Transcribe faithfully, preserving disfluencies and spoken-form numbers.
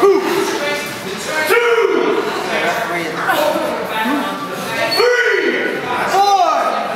Two, three, four,